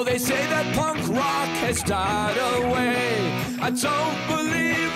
Oh, they say that punk rock has died away. I don't believe